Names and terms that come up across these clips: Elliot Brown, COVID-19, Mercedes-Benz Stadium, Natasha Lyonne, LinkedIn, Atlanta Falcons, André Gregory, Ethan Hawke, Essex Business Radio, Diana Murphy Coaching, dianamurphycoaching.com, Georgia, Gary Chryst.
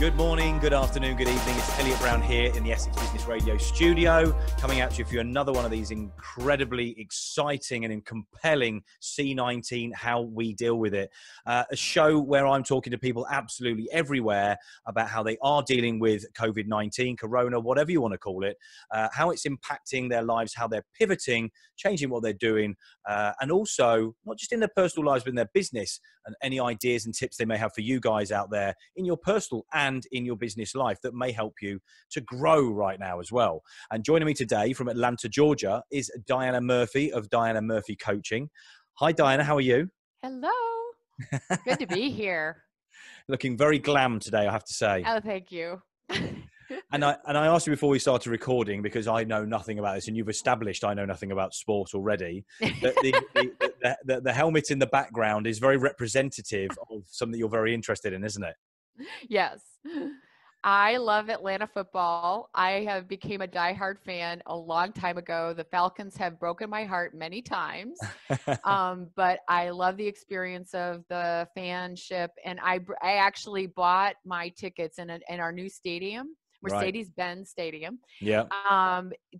Good morning, good afternoon, good evening. It's Elliot Brown here in the Essex Business Radio studio, coming at you for another one of these incredibly exciting and compelling C19, How We Deal With It, a show where I'm talking to people absolutely everywhere about how they are dealing with COVID-19, Corona, whatever you want to call it, how it's impacting their lives, how they're pivoting, changing what they're doing, and also not just in their personal lives, but in their business, and any ideas and tips they may have for you guys out there in your personal and in your business life that may help you to grow right now as well. And joining me today from Atlanta, Georgia is Diana Murphy of Diana Murphy Coaching. Hi, Diana. How are you? Hello. Good to be here. Looking very glam today, I have to say. Oh, thank you. And I asked you before we started recording, because I know nothing about this, and you've established I know nothing about sport already, that the helmet in the background is very representative of something you're very interested in, isn't it? Yes. I love Atlanta football. I have became a diehard fan a long time ago. The Falcons have broken my heart many times, but I love the experience of the fanship. And I actually bought my tickets in our new stadium, Mercedes-Benz Stadium, yeah,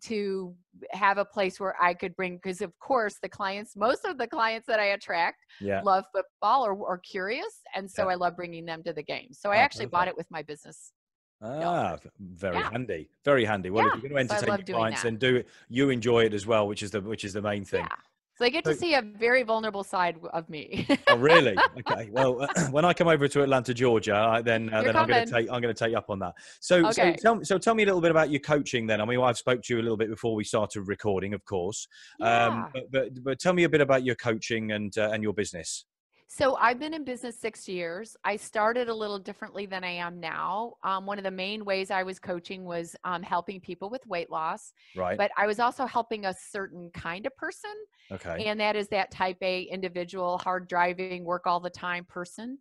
to have a place where I could bring, because of course the clients, most of the clients that I attract, yeah, love football or curious, and so yeah, I love bringing them to the game. So I actually bought it with my business. Ah, very handy, very handy. Well, yeah, if you're going to entertain your clients, then do it. You enjoy it as well, which is the main thing. Yeah. So I get to see a very vulnerable side of me. Oh, really? Okay. Well, when I come over to Atlanta, Georgia, then I'm going to take you up on that. So, okay. so tell me a little bit about your coaching then. I mean, I've spoke to you a little bit before we started recording, of course. Yeah. But tell me a bit about your coaching and your business. So I've been in business 6 years. I started a little differently than I am now. One of the main ways I was coaching was helping people with weight loss. Right. But I was also helping a certain kind of person. Okay. And that is that type A individual, hard driving, work all the time person.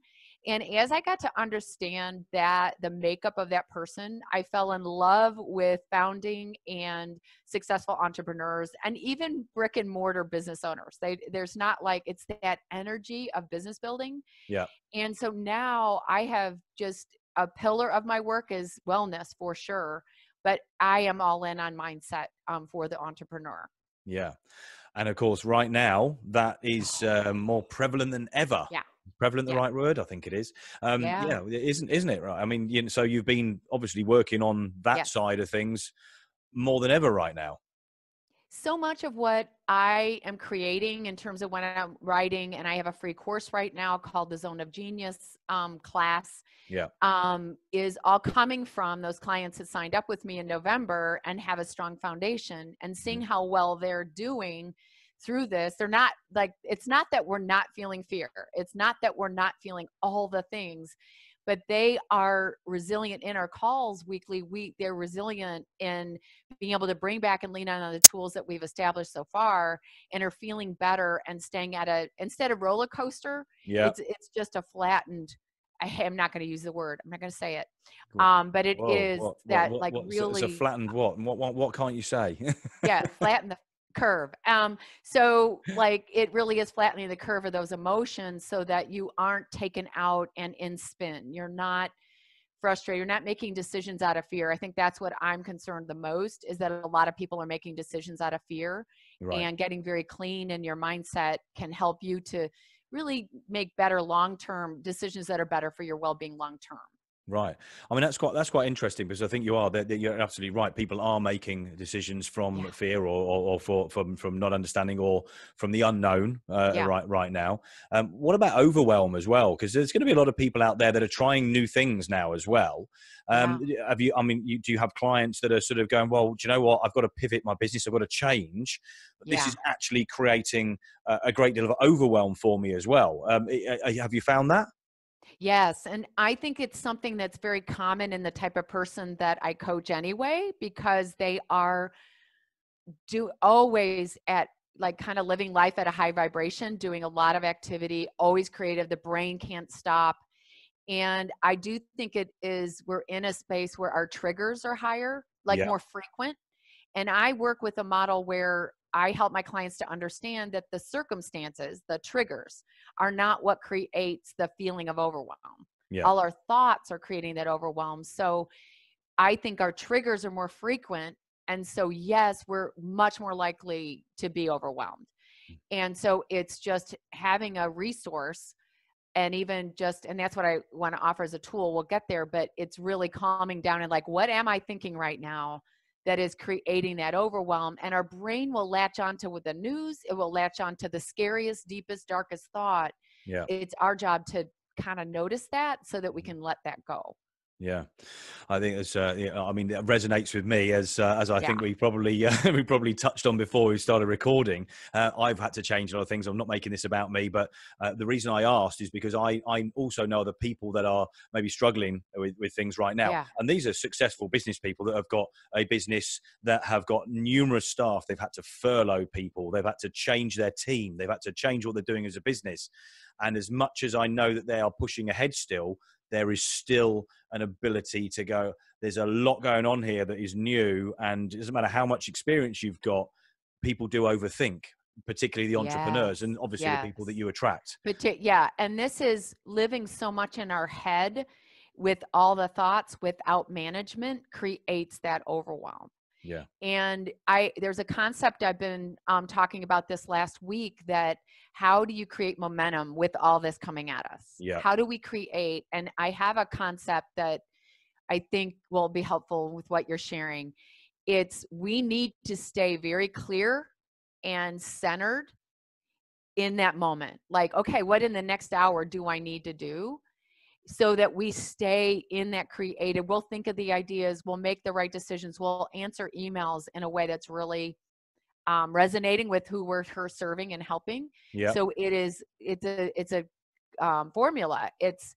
And as I got to understand that the makeup of that person, I fell in love with founding and successful entrepreneurs and even brick and mortar business owners. There's not like, it's that energy of business building. Yeah. And so now I have just a pillar of my work is wellness for sure, but I am all in on mindset for the entrepreneur. Yeah. And of course, right now that is more prevalent than ever. Yeah. Prevalent, the right word, I think it is. Isn't it right? I mean, you know, so you've been obviously working on that side of things more than ever right now. So much of what I am creating in terms of when I'm writing, and I have a free course right now called the Zone of Genius class, is all coming from those clients that signed up with me in November and have a strong foundation, and seeing how well they're doing through this. They're not like, it's not that we're not feeling fear. It's not that we're not feeling all the things, but they are resilient in our calls weekly. They're resilient in being able to bring back and lean on the tools that we've established so far, and are feeling better and staying at instead of roller coaster, it's just a flattened, I'm not going to use the word. I'm not going to say it. But it is it's a flattened what? And what can't you say? Yeah. Flatten the curve. So like it really is flattening the curve of those emotions so that you aren't taken out and in spin. You're not frustrated. You're not making decisions out of fear. I think that's what I'm concerned the most, is that a lot of people are making decisions out of fear, and getting very clean in your mindset can help you to really make better long-term decisions that are better for your well-being long-term. Right. I mean, that's quite interesting, because I think you're absolutely right. People are making decisions from fear or from not understanding or from the unknown right now. What about overwhelm as well? Because there's going to be a lot of people out there that are trying new things now as well. Do you have clients that are sort of going, well, do you know what? I've got to pivot my business. I've got to change. This is actually creating a great deal of overwhelm for me as well. Have you found that? Yes. And I think it's something that's very common in the type of person that I coach anyway, because they are always at like kind of living life at a high vibration, doing a lot of activity, always creative. The brain can't stop. And I do think we're in a space where our triggers are higher, like more frequent. And I work with a model where I help my clients to understand that the circumstances, the triggers, are not what creates the feeling of overwhelm. Yeah. All our thoughts are creating that overwhelm. So I think our triggers are more frequent. And so, yes, we're much more likely to be overwhelmed. And so it's just having a resource, and even just, and that's what I want to offer as a tool. We'll get there, but it's really calming down and like, what am I thinking right now that is creating that overwhelm? And our brain will latch onto with the news. It will latch onto the scariest, deepest, darkest thought. Yeah. It's our job to kind of notice that so that we can let that go. Yeah, I think it's, I mean, it resonates with me as I think we probably touched on before we started recording. I've had to change a lot of things. I'm not making this about me, but the reason I asked is because I also know the people that are maybe struggling with things right now. Yeah. And these are successful business people that have got a business that have got numerous staff. They've had to furlough people. They've had to change their team. They've had to change what they're doing as a business. And as much as I know that they are pushing ahead still, there is still an ability to go, there's a lot going on here that is new, and it doesn't matter how much experience you've got, people do overthink, particularly the entrepreneurs and obviously the people that you attract. And this is living so much in our head with all the thoughts without management creates that overwhelm. Yeah. And there's a concept I've been talking about this last week, that how do you create momentum with all this coming at us? Yeah. How do we create? And I have a concept that I think will be helpful with what you're sharing. It's, we need to stay very clear and centered in that moment. Like, okay, what in the next hour do I need to do? So that we stay in that creative, we'll think of the ideas, we'll make the right decisions, we'll answer emails in a way that's really resonating with who we're serving and helping. Yep. So it's a formula. It's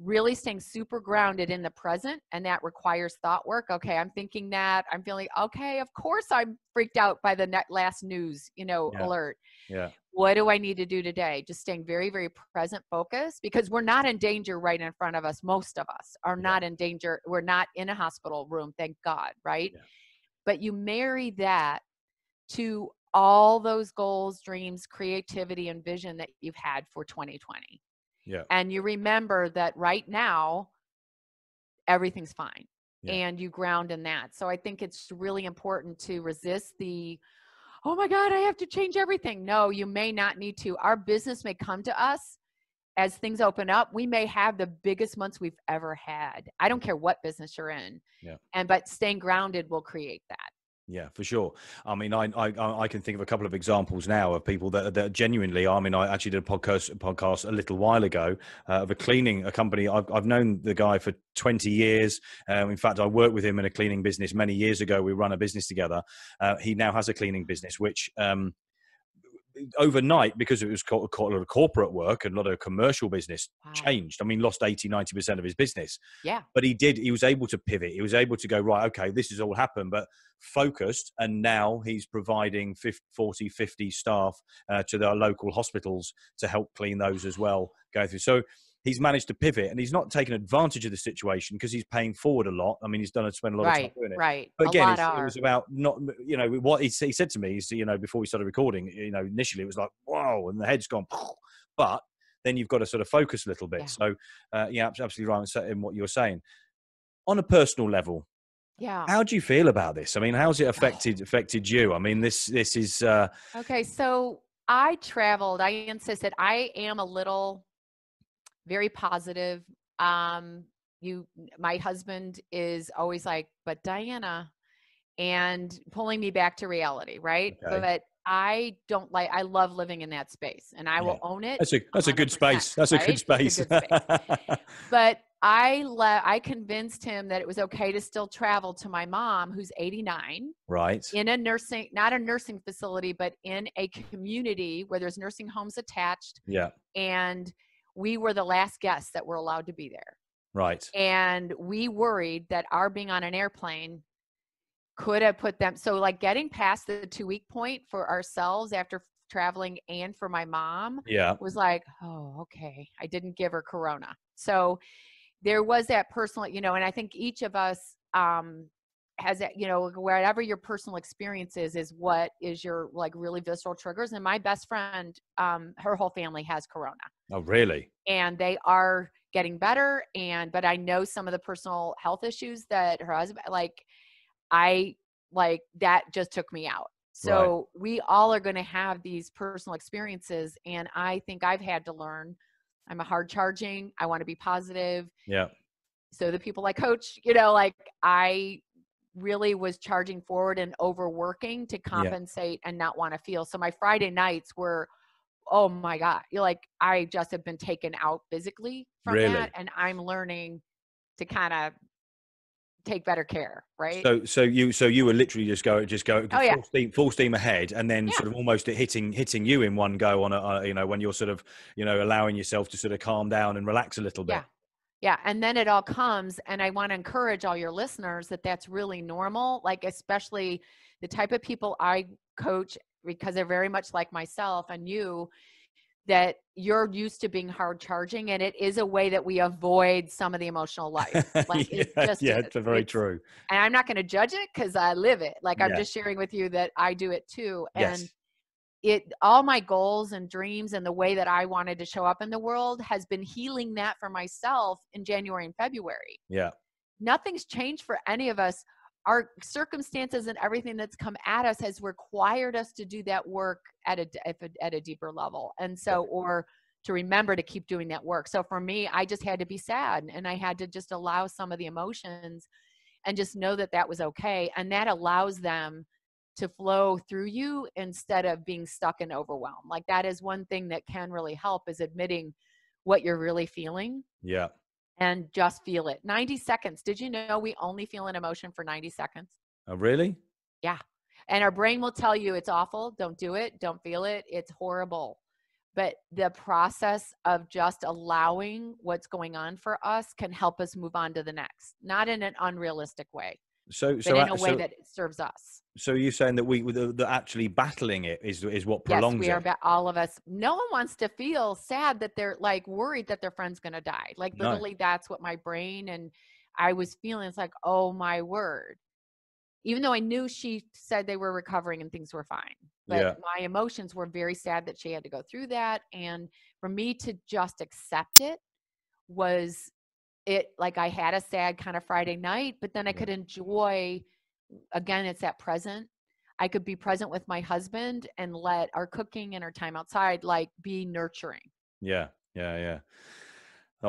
really staying super grounded in the present, and that requires thought work. Okay, I'm thinking that, I'm feeling, okay, of course I'm freaked out by the last news, alert. Yeah. What do I need to do today? Just staying very, very present focused, because we're not in danger right in front of us. Most of us are not in danger. We're not in a hospital room, thank God, right? Yeah. But you marry that to all those goals, dreams, creativity, and vision that you've had for 2020. Yeah. And you remember that right now, everything's fine. Yeah. And you ground in that. So I think it's really important to resist the, oh my God, I have to change everything. No, you may not need to. Our business may come to us as things open up. We may have the biggest months we've ever had. I don't care what business you're in. Yeah. But staying grounded will create that. Yeah, for sure. I mean, I can think of a couple of examples now of people that genuinely, I mean, I actually did a podcast a little while ago of a cleaning a company. I've known the guy for 20 years. In fact, I worked with him in a cleaning business many years ago. We run a business together. He now has a cleaning business, which overnight, because it was a lot of corporate work and a lot of commercial business, changed. I mean, lost 80-90% of his business. Yeah. But he was able to pivot. He was able to go, right, okay, this has all happened, but focused. And now he's providing 40-50 staff to their local hospitals to help clean those as well, go through. So he's managed to pivot, and he's not taken advantage of the situation because he's paying forward a lot. I mean, he's spent a lot of time doing it. Right. But again, it was about not, what he said to me is, before we started recording, initially it was like, whoa, and the head's gone. But then you've got to sort of focus a little bit. Yeah. So yeah, absolutely right in what you're saying. On a personal level, yeah, how do you feel about this? I mean, how's it affected you? I mean, this is... Okay, so I traveled. I insist that I am a little... very positive. My husband is always like, but Diana, and pulling me back to reality. Right. Okay. But I love living in that space, and I will own it. That's a good space. That's right? A good space. But I convinced him that it was okay to still travel to my mom, who's 89, right? In not a nursing facility, but in a community where there's nursing homes attached. Yeah. And we were the last guests that were allowed to be there. Right. And we worried that our being on an airplane could have put them. So like getting past the 2-week point for ourselves after traveling and for my mom was like, oh, okay. I didn't give her Corona. So there was that personal, and I think each of us, has, you know, whatever your personal experience is what is your like really visceral triggers. And my best friend, her whole family has corona. Oh, really? And they are getting better. But I know some of the personal health issues that her husband, that just took me out. So right. We all are going to have these personal experiences. And I think I've had to learn, I'm a hard charging. I want to be positive. Yeah. So the people I coach, you know, like I really was charging forward and overworking to compensate and not want to feel. So my Friday nights were, oh my God, you're like, I just have been taken out physically from that. And I'm learning to kind of take better care. Right. So you were literally just go full steam ahead, and then sort of almost hitting you in one go on a, you know, when you're sort of, you know, allowing yourself to sort of calm down and relax a little bit. Yeah. Yeah. And then it all comes. And I want to encourage all your listeners that that's really normal. Like, especially the type of people I coach, because they're very much like myself and you, that you're used to being hard charging. And it is a way that we avoid some of the emotional life. Like it's true. And I'm not going to judge it because I live it. Like I'm just sharing with you that I do it too. And all my goals and dreams and the way that I wanted to show up in the world has been healing that for myself in January and February. Yeah. Nothing's changed for any of us. Our circumstances and everything that's come at us has required us to do that work at a deeper level. And so, or to remember to keep doing that work. So for me, I just had to be sad, and I had to just allow some of the emotions and just know that that was okay. And that allows them to flow through you instead of being stuck and overwhelmed. Like that is one thing that can really help, is admitting what you're really feeling. Yeah. And just feel it. 90 seconds. Did you know we only feel an emotion for 90 seconds? Oh, really? Yeah. And our brain will tell you it's awful. Don't do it. Don't feel it. It's horrible. But the process of just allowing what's going on for us can help us move on to the next, not in an unrealistic way. So in a way that it serves us. So you're saying that that actually battling it is what prolongs it. Yes, we are. All of us. No one wants to feel sad that they're like worried that their friend's going to die. Like literally, that's what my brain and I was feeling. It's like, oh my word. Even though I knew she said they were recovering and things were fine, but my emotions were very sad that she had to go through that. And for me to just accept it was. Like I had a sad kind of Friday night, but then I could enjoy, again, it's that present. I could be present with my husband and let our cooking and our time outside, like be nurturing. Yeah. Yeah. Yeah.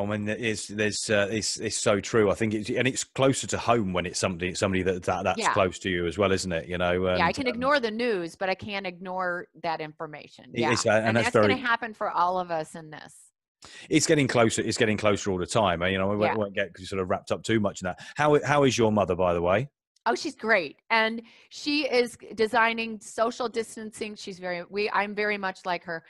I mean, it's so true. I think it's closer to home when it's somebody that's close to you as well, isn't it? You know, I can ignore the news, but I can't ignore that information. Yeah. And that's going to happen for all of us in this. It's getting closer. It's getting closer all the time. You know, we won't get sort of wrapped up too much in that. How is your mother, by the way? Oh, she's great, and she is designing social distancing. I'm very much like her.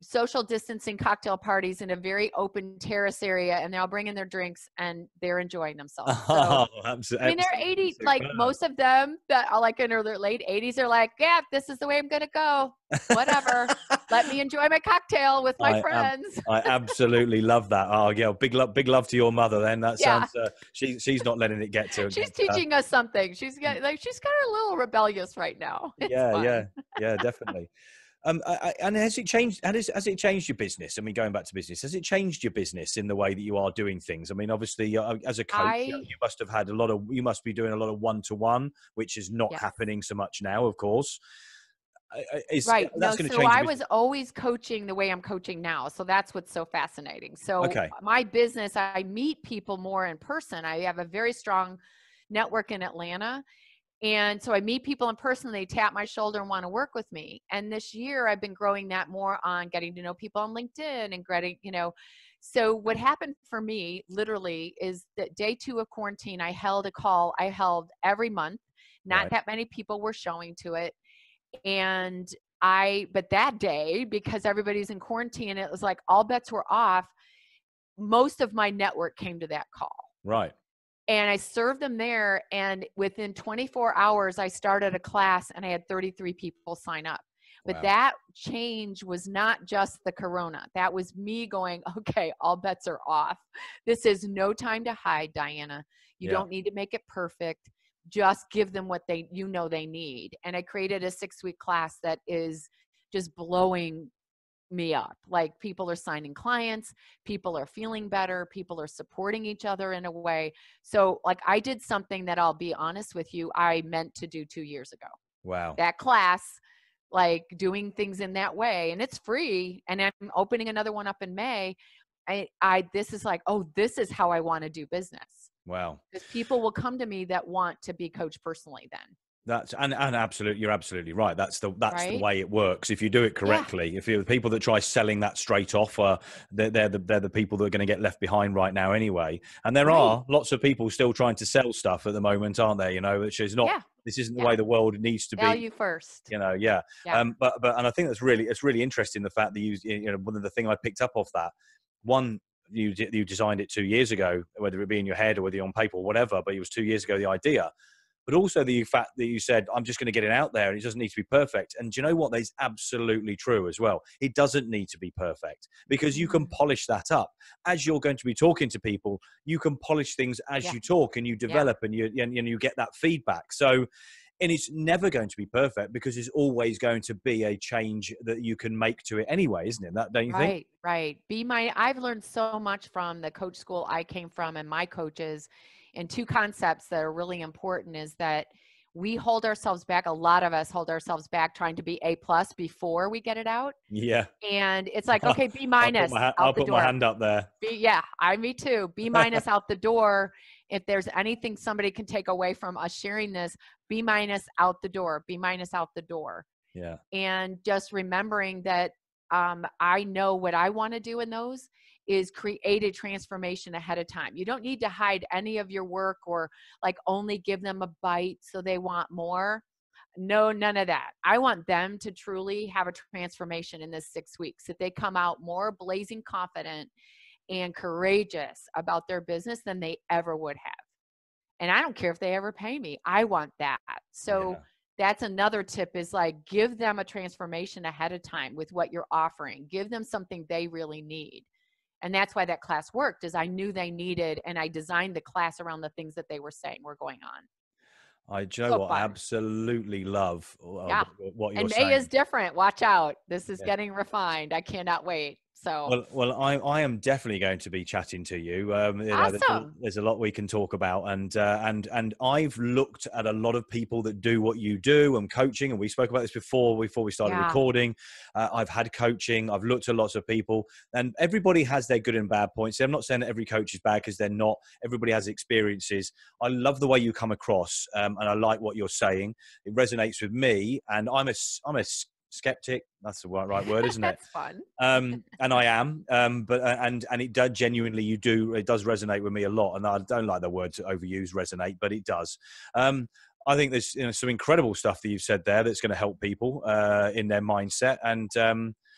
Social distancing cocktail parties in a very open terrace area, and they all bring in their drinks and they're enjoying themselves. Oh, so, absolutely! I mean, they're 80. Like most of them that are like in their late 80s are like, yeah, this is the way I'm gonna go. Whatever, let me enjoy my cocktail with my friends. I absolutely love that. Oh yeah, big love to your mother. Then that sounds. She's not letting it get to her. She's teaching us something. She's kind of a little rebellious right now. It's fun. yeah, definitely. And has it changed your business? I mean, going back to business, has it changed your business in the way that you are doing things? I mean, obviously as a coach, you must have had you must be doing a lot of one-to-one, which is not happening so much now, of course. I was always coaching the way I'm coaching now. So that's what's so fascinating. So my business, I meet people more in person. I have a very strong network in Atlanta. And so I meet people in person, they tap my shoulder and want to work with me. And this year I've been growing that more on getting to know people on LinkedIn and getting, you know. So what happened for me literally is that day 2 of quarantine, I held a call I held every month. Not that many people were showing to it. And but that day, because everybody's in quarantine, it was like all bets were off. Most of my network came to that call. Right. And I served them there, and within 24 hours, I started a class, and I had 33 people sign up. But that change was not just the corona. That was me going, okay, all bets are off. This is no time to hide, Diana. You don't need to make it perfect. just give them what they, you know, they need. And I created a 6-week class that is just blowing me up. Like, people are signing clients, people are feeling better, people are supporting each other in a way. So like, I did something that, I'll be honest with you, I meant to do 2 years ago. Wow. That class, like doing things in that way, and it's free, and I'm opening another one up in May. This is like, oh, this is how I want to do business. Wow. Because people will come to me that want to be coached personally then. That's, and absolutely, you're absolutely right. That's the way it works. If you do it correctly, if you're the people that try selling that straight off, they're the people that are going to get left behind right now anyway. And there are lots of people still trying to sell stuff at the moment, aren't there? You know, which is not, this isn't the way the world needs to be. Value first. You know, But I think that's really, it's really interesting, the fact that you know, one of the things I picked up off that one. You designed it 2 years ago, whether it be in your head or whether you're on paper or whatever, but it was 2 years ago, the idea. But also the fact that you said, I'm just going to get it out there and it doesn't need to be perfect. And do you know what? That's absolutely true as well. It doesn't need to be perfect, because you can polish that up. As you're going to be talking to people, you can polish things as you talk, and you develop and you get that feedback. So, and it's never going to be perfect, because there's always going to be a change that you can make to it anyway, isn't it? That, don't you think? Right. I've learned so much from the coach school I came from and my coaches. And two concepts that are really important is that we hold ourselves back. A lot of us hold ourselves back trying to be A+ before we get it out. Yeah. And it's like, okay, B-. I'll put my hand up there. Me too. B- out the door. If there's anything somebody can take away from us sharing this, B- out the door, B- out the door. Yeah. And just remembering that I know what I want to do in those is create a transformation ahead of time. You don't need to hide any of your work or like only give them a bite so they want more. No, none of that. I want them to truly have a transformation in this 6 weeks, that they come out more blazing confident and courageous about their business than they ever would have. And I don't care if they ever pay me. I want that. So that's another tip, is like, give them a transformation ahead of time with what you're offering. Give them something they really need. And that's why that class worked, is I knew they needed, and I designed the class around the things that they were saying were going on. I absolutely love what you're saying. And May is different. Watch out. This is getting refined. I cannot wait. So well, I am definitely going to be chatting to you. There's a lot we can talk about, and I've looked at a lot of people that do what you do and coaching, and we spoke about this before we started recording. I've had coaching. I've looked at lots of people, and everybody has their good and bad points. I'm not saying that every coach is bad, because they're not. Everybody has experiences. I love the way you come across, and I like what you're saying. It resonates with me, and I'm a skeptic, that's the right word, isn't it? That's fun. And I am, but and it does genuinely, it does resonate with me a lot. And I don't like the word to overuse, resonate, but it does. I think there's some incredible stuff that you've said there that's going to help people in their mindset. And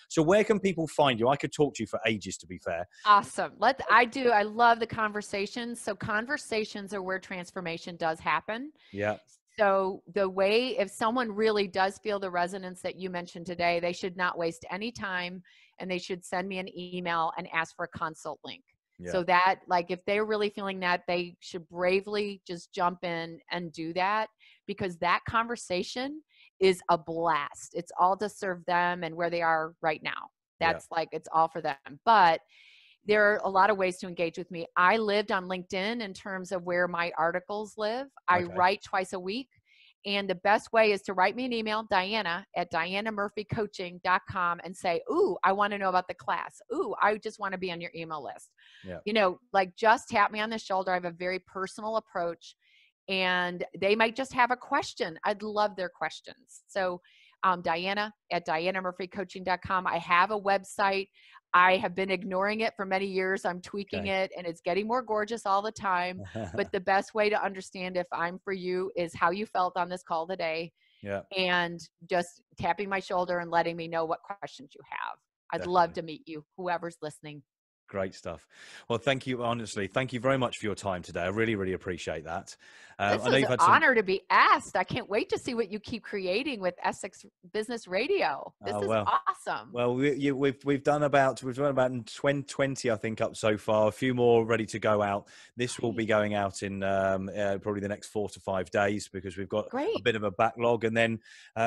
so where can people find you? I could talk to you for ages, to be fair. Awesome. I love the conversations. So conversations are where transformation does happen. Yeah. So if someone really does feel the resonance that you mentioned today, they should not waste any time, and they should send me an email and ask for a consult link. Yeah. So that, like, if they're really feeling that, they should bravely just jump in and do that, because that conversation is a blast. It's all to serve them and where they are right now. That's it's all for them. But there are a lot of ways to engage with me. I lived on LinkedIn in terms of where my articles live. I write twice a week. And the best way is to write me an email, dianamurphycoaching.com, and say, ooh, I want to know about the class. Ooh, I just want to be on your email list. Yeah. You know, like, just tap me on the shoulder. I have a very personal approach, and they might just have a question. I'd love their questions. So Diana@dianamurphycoaching.com. I have a website. I have been ignoring it for many years. I'm tweaking it, and it's getting more gorgeous all the time. But the best way to understand if I'm for you is how you felt on this call today, and just tapping my shoulder and letting me know what questions you have. I'd love to meet you, whoever's listening. Great stuff. Well, thank you. Honestly, thank you very much for your time today. I really, really appreciate that. This I know you've had an honor to be asked. I can't wait to see what you keep creating with Essex Business Radio. This is awesome. Well, we've done about 20, I think, up so far. A few more ready to go out. This will be going out in probably the next 4 to 5 days, because we've got a bit of a backlog, and then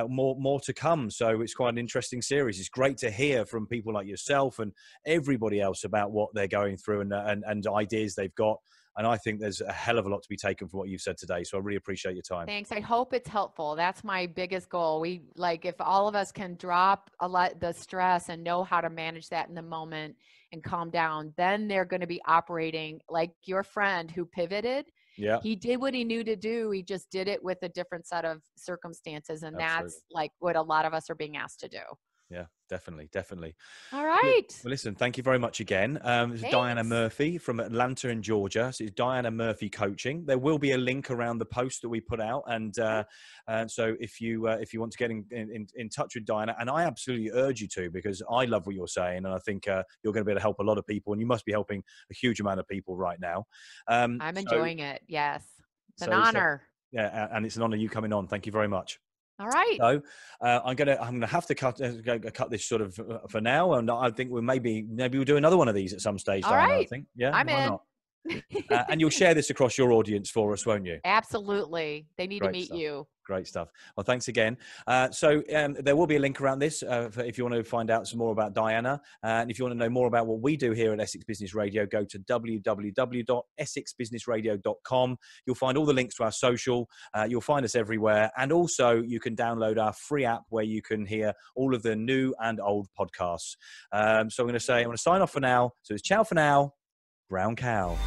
more to come. So it's quite an interesting series. It's great to hear from people like yourself and everybody else about what they're going through and ideas they've got. And I think there's a hell of a lot to be taken from what you've said today. So I really appreciate your time. Thanks. I hope it's helpful. That's my biggest goal. We like, if all of us can drop a lot the stress and know how to manage that in the moment and calm down, then they're going to be operating like your friend who pivoted. Yeah. He did what he knew to do. He just did it with a different set of circumstances. And that's like what a lot of us are being asked to do. Yeah, definitely. Definitely. All right. Well, listen, thank you very much again. This is Diana Murphy from Atlanta in Georgia. So it's Diana Murphy Coaching. There will be a link around the post that we put out. And so if you want to get in touch with Diana, and I absolutely urge you to, because I love what you're saying. And I think you're going to be able to help a lot of people, and you must be helping a huge amount of people right now. I'm enjoying it. Yes. It's an honor. Yeah. And it's an honor you coming on. Thank you very much. All right. So I'm gonna have to cut this sort of for now, and I think we'll maybe we'll do another one of these at some stage. All right. I think. Yeah. I'm in. And you'll share this across your audience for us, won't you? Absolutely. They need to meet you. Great stuff. Well, thanks again. There will be a link around this if you want to find out some more about Diana. And if you want to know more about what we do here at Essex Business Radio, go to www.essexbusinessradio.com. You'll find all the links to our social. You'll find us everywhere. And also, you can download our free app where you can hear all of the new and old podcasts. So I'm going to sign off for now. So it's ciao for now. Brown cow.